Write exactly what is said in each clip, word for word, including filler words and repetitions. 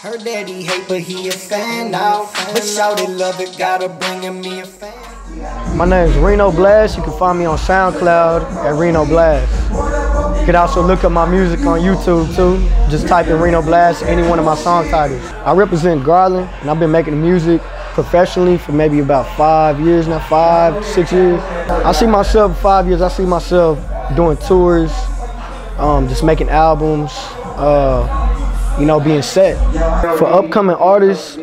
Her daddy hate, but he a fan now. But shawty love it, gotta bring me a fan. My name's Reno Blast. You can find me on SoundCloud at Reno Blast. You can also look up my music on YouTube too. Just type in Reno Blast, any one of my song titles. I represent Garland, and I've been making music professionally for maybe about five years now, five, six years. I see myself five years, I see myself doing tours, um, just making albums. Uh, You know, being set. For upcoming artists,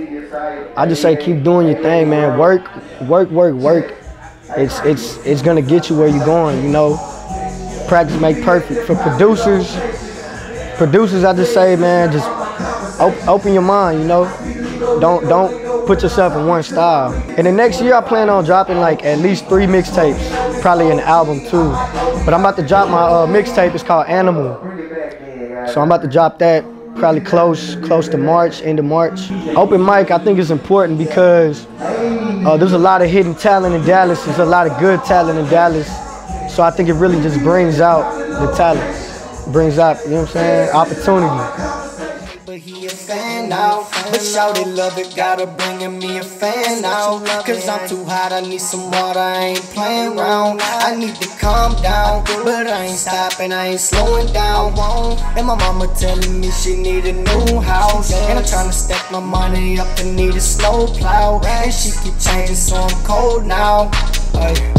I just say keep doing your thing, man. Work, work, work, work. It's it's it's gonna get you where you're going, you know. Practice make perfect. For producers, producers, I just say, man, just op open your mind, you know. Don't don't put yourself in one style. In the next year, I plan on dropping like at least three mixtapes, probably an album too. But I'm about to drop my uh, mixtape. It's called Animal. So I'm about to drop that. Probably close, close to March, end of March. Open mic, I think, is important because uh, there's a lot of hidden talent in Dallas. There's a lot of good talent in Dallas. So I think it really just brings out the talent. Brings out, you know what I'm saying, opportunity. But he a fan now. But shawty love it, gotta bring me a fan now. Cause I'm too hot, I need some water, I ain't playing round. I need to calm down, but I ain't stopping, I ain't slowing down. And my mama telling me she need a new house, and I'm trying to step my money up and need a snow plow. And she keep changing, so I'm cold now. Ay.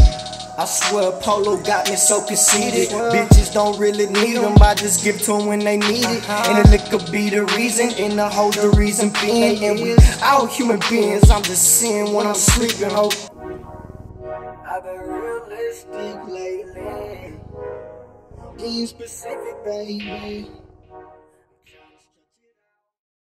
I swear Polo got me so conceited. Bitches don't really need them, I just give to them when they need it. And the liquor be the reason, and the hoes the reason being. And we all human beings, I'm just seeing when I'm sleeping, ho. I've been realistic lately, being specific, baby.